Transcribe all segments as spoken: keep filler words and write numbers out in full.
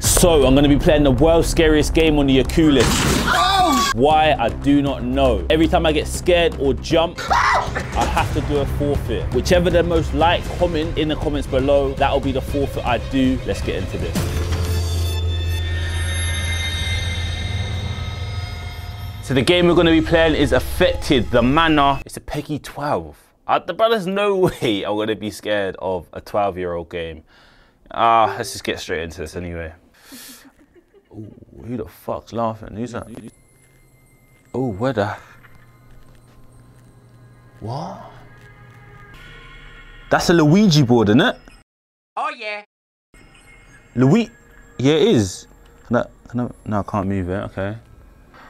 So I'm gonna be playing the world's scariest game on the Yaku list. Oh! Why, I do not know. Every time I get scared or jump, I have to do a forfeit. Whichever the most like comment in the comments below, that'll be the forfeit I do. Let's get into this. So the game we're gonna be playing is Affected the Manor. It's a P E G I twelve. I, but there's no way I'm gonna be scared of a twelve year old game. Ah, uh, let's just get straight into this anyway. Ooh, who the fuck's laughing? Who's that? Oh, where the... What? That's a Luigi board, isn't it? Oh, yeah. Luigi... Yeah, it is. Can I... Can I... No, I can't move it. Okay.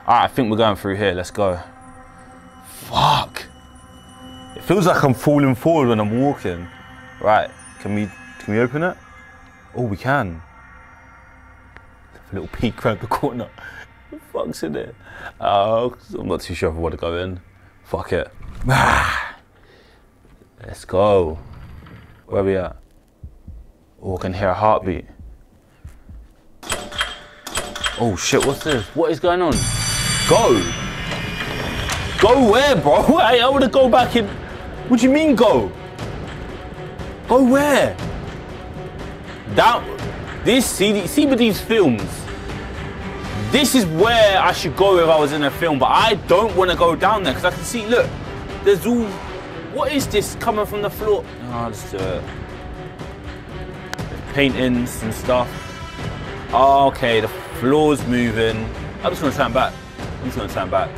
Alright, I think we're going through here. Let's go. Fuck. It feels like I'm falling forward when I'm walking. Right. Can we... Can we open it? Oh, we can. A little peek around the corner. What the fuck's in it? Oh, uh, I'm not too sure if I want to go in. Fuck it. Let's go. Where are we at? Oh, I can hear a heartbeat. Oh shit, what's this? What is going on? Go! Go where, bro? I, I want to go back in. What do you mean go? Go where? Down. This, see, see with these films, this is where I should go if I was in a film, but I don't want to go down there because I can see, look, there's all, what is this coming from the floor? Oh, let's do it. There's paintings and stuff. Oh, okay, the floor's moving. I'm just going to turn back. I'm just going to turn back.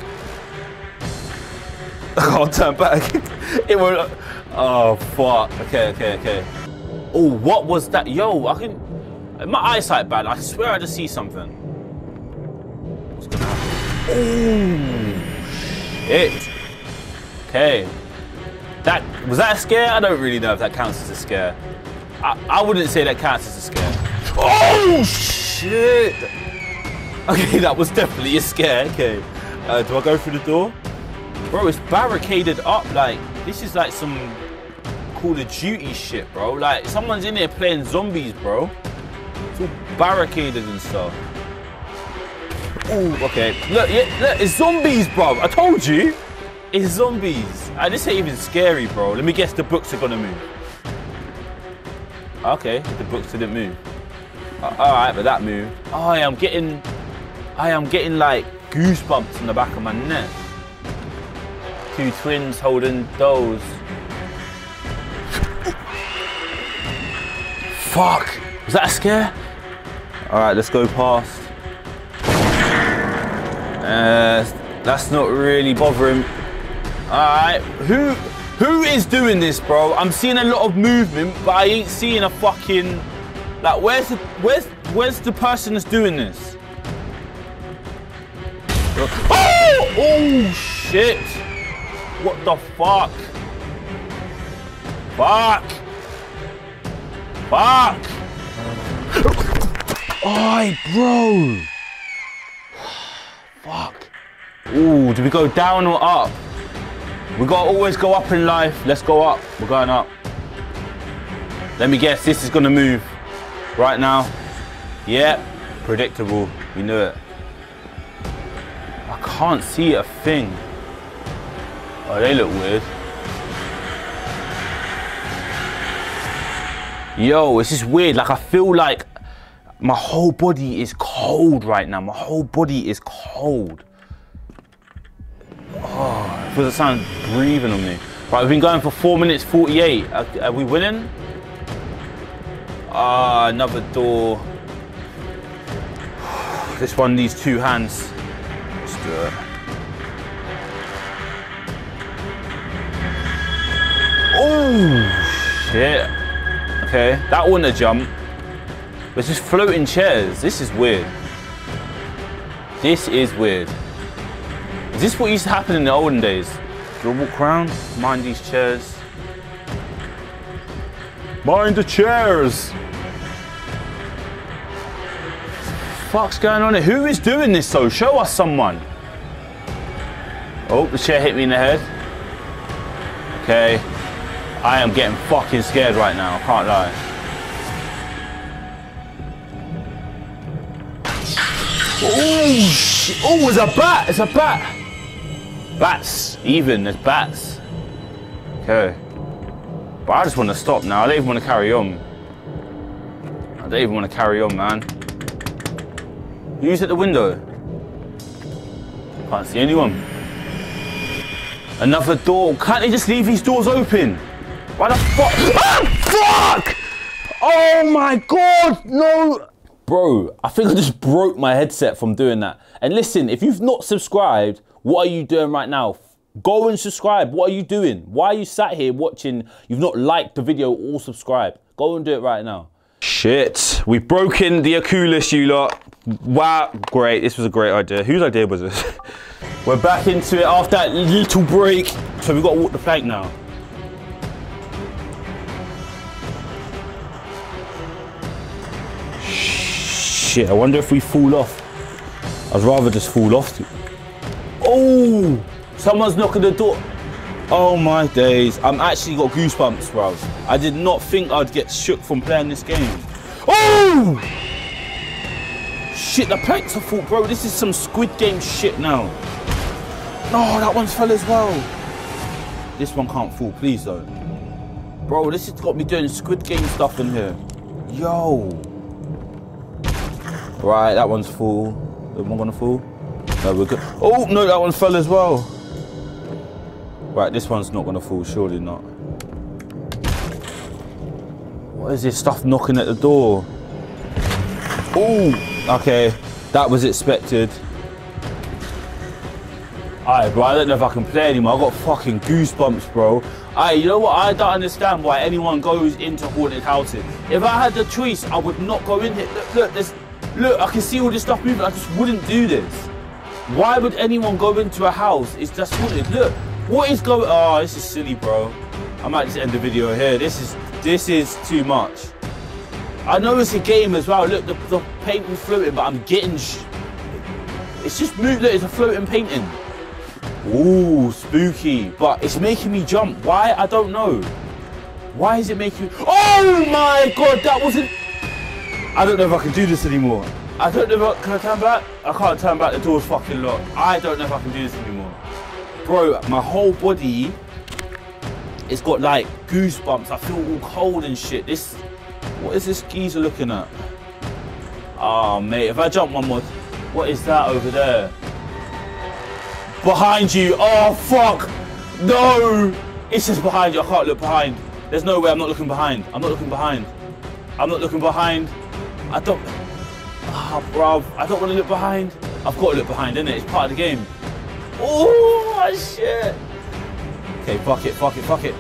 I'll turn back. It won't, oh, fuck. Okay, okay, okay. Oh, what was that? Yo, I can... My eyesight bad, I swear I just see something. What's gonna happen? Oh, shit. Okay. That, was that a scare? I don't really know if that counts as a scare. I, I wouldn't say that counts as a scare. Oh, shit. Okay, that was definitely a scare, okay. Uh, do I go through the door? Bro, it's barricaded up, like, this is like some Call of Duty shit, bro. Like, someone's in there playing zombies, bro. It's all barricaded and stuff. Oh, okay. Look, yeah, look, it's zombies, bro. I told you. It's zombies. Uh, this ain't even scary, bro. Let me guess the books are gonna move. Okay, the books didn't move. Uh, all right, but that moved. I am getting, I am getting like goosebumps in the back of my neck. Two twins holding dolls. Fuck. Was that a scare? All right, let's go past. Uh, that's not really bothering. All right, who who is doing this, bro? I'm seeing a lot of movement, but I ain't seeing a fucking, like, where's the, where's where's the person that's doing this? Oh, oh shit! What the fuck? Fuck! Fuck! Oi, bro! Fuck. Ooh, do we go down or up? We gotta always go up in life. Let's go up. We're going up. Let me guess, this is gonna move right now. Yeah, predictable. We knew it. I can't see a thing. Oh, they look weird. Yo, it's just weird. Like, I feel like my whole body is cold right now. My whole body is cold. Oh, it feels like someone's breathing on me. Right, we've been going for four minutes forty-eight. Are, are we winning? Ah, another door. This one needs two hands. Let's do it. Oh, shit. Okay, that wouldn't have jumped. There's just floating chairs. This is weird. This is weird. Is this what used to happen in the olden days? Do I walk around? Mind these chairs. Mind the chairs! Fuck's going on here? Who is doing this though? Show us someone. Oh, the chair hit me in the head. Okay. I am getting fucking scared right now, I can't lie. Oh, shit. Oh, it's a bat. It's a bat. Bats. Even. There's bats. Okay. But I just want to stop now. I don't even want to carry on. I don't even want to carry on, man. Who's at the window? Can't see anyone. Another door. Can't they just leave these doors open? Why the fuck? Ah, fuck! Oh my god, no! Bro, I think I just broke my headset from doing that. And listen, if you've not subscribed, what are you doing right now? Go and subscribe. What are you doing? Why are you sat here watching? You've not liked the video or subscribed. Go and do it right now. Shit, we've broken the Oculus, you lot. Wow, great, this was a great idea. Whose idea was this? We're back into it after that little break. So we've got to walk the plank now. Shit, I wonder if we fall off. I'd rather just fall off. Oh, someone's knocking the door. Oh my days, I'm actually got goosebumps, bro. I did not think I'd get shook from playing this game. Oh! Shit, the planks are full, bro. This is some Squid Game shit now. No, that one fell as well. This one can't fall, please, though. Bro, this has got me doing Squid Game stuff in here. Yo. Right, that one's full. Am I gonna fall? No, we're good. Oh, no, that one fell as well. Right, this one's not gonna fall, surely not. What is this stuff knocking at the door? Oh, okay, that was expected. Alright, bro, I don't know if I can play anymore. I got fucking goosebumps, bro. Alright, you know what? I don't understand why anyone goes into haunted houses. If I had the choice, I would not go in here. Look, look, there's, look, I can see all this stuff moving. I just wouldn't do this. Why would anyone go into a house? It's just haunted. Look. What is going on? Oh, this is silly, bro. I might just end the video here. This is this is too much. I know it's a game as well. Look, the, the paint was floating, but I'm getting sh It's just moved. Look, it's a floating painting. Ooh, spooky. But it's making me jump. Why? I don't know. Why is it making me... Oh my god, that wasn't... I don't know if I can do this anymore. I don't know if I... Can I turn back? I can't turn back. The door's fucking locked. I don't know if I can do this anymore. Bro, my whole body, it's got like goosebumps. I feel all cold and shit. This, what is this geezer looking at? Ah, oh, mate, if I jump one more, what is that over there? Behind you, oh fuck, no. It's just behind you, I can't look behind. There's no way I'm not looking behind. I'm not looking behind. I'm not looking behind. I don't, ah, oh, bruv, I don't want to look behind. I've got to look behind, innit? It's part of the game. Oh shit! Okay, fuck it, fuck it, fuck it.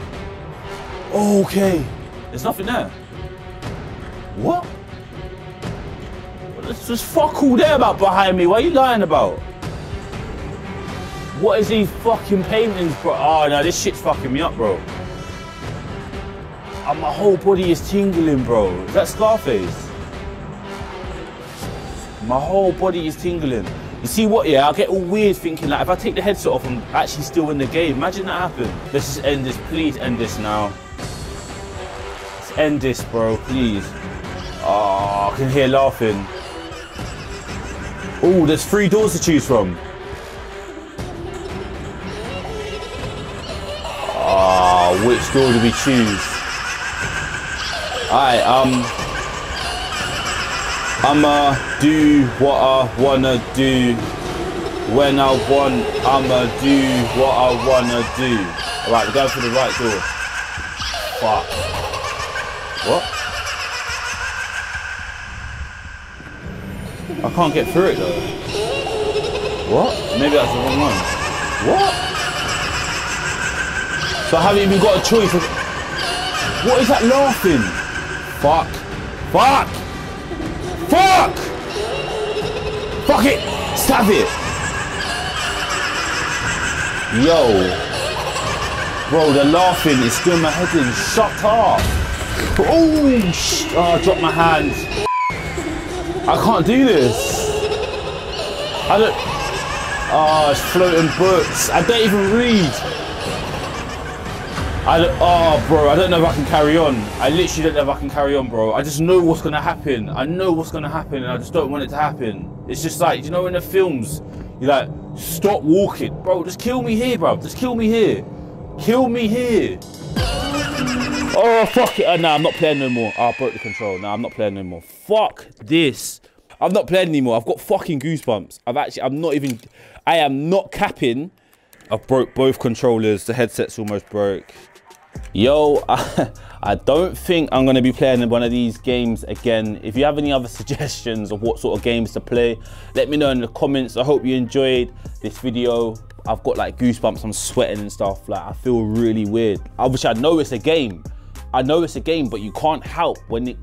Okay, there's nothing there. What? There's just fuck all there about behind me. What are you lying about? What is these fucking paintings, bro? Oh no, this shit's fucking me up, bro. And my whole body is tingling, bro. Is that Scarface? My whole body is tingling. You see what, yeah, I get all weird thinking like if I take the headset off, I'm actually still in the game. Imagine that happened. Let's just end this, please end this now. Let's end this, bro, please. Oh, I can hear laughing. Oh, there's three doors to choose from. Oh, which door do we choose? All right, um... I'ma do what I wanna do. When I want, I'ma do what I wanna do. Alright, we're going through the right door. Fuck. What? I can't get through it though. What? Maybe that's the wrong one. What? So I haven't even got a choice. What is that laughing? Fuck. Fuck! Fuck! Fuck it! Stab it! Yo. Bro, the laughing is doing my head in. Shut up! Oh, sh oh, I dropped my hand. I can't do this. I don't... Oh, it's floating books. I don't even read. I don't, oh, bro, I don't know if I can carry on. I literally don't know if I can carry on, bro. I just know what's going to happen. I know what's going to happen, and I just don't want it to happen. It's just like, you know, in the films, you're like, stop walking. Bro, just kill me here, bro. Just kill me here. Kill me here. Oh, fuck it. Oh, nah, I'm not playing no more. Oh, I broke the control. Nah, I'm not playing no more. Fuck this. I'm not playing anymore. I've got fucking goosebumps. I've actually, I'm not even, I am not capping. I broke both controllers. The headset's almost broke. Yo, I, I don't think I'm going to be playing one of these games again. If you have any other suggestions of what sort of games to play, let me know in the comments. I hope you enjoyed this video. I've got like goosebumps, I'm sweating and stuff. Like, I feel really weird. I wish I know it's a game. I know it's a game, but you can't help when it,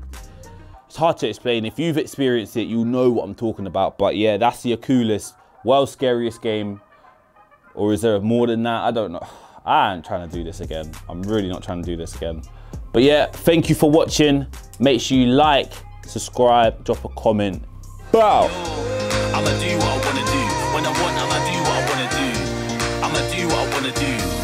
it's hard to explain. If you've experienced it, you'll know what I'm talking about. But yeah, that's the coolest, well, scariest game. Or is there more than that? I don't know. I ain't trying to do this again. I'm really not trying to do this again. But yeah, thank you for watching. Make sure you like, subscribe, drop a comment. Bow. I'ma do what I wanna do. When I want, I'ma do what I wanna do. I'ma do what I wanna do.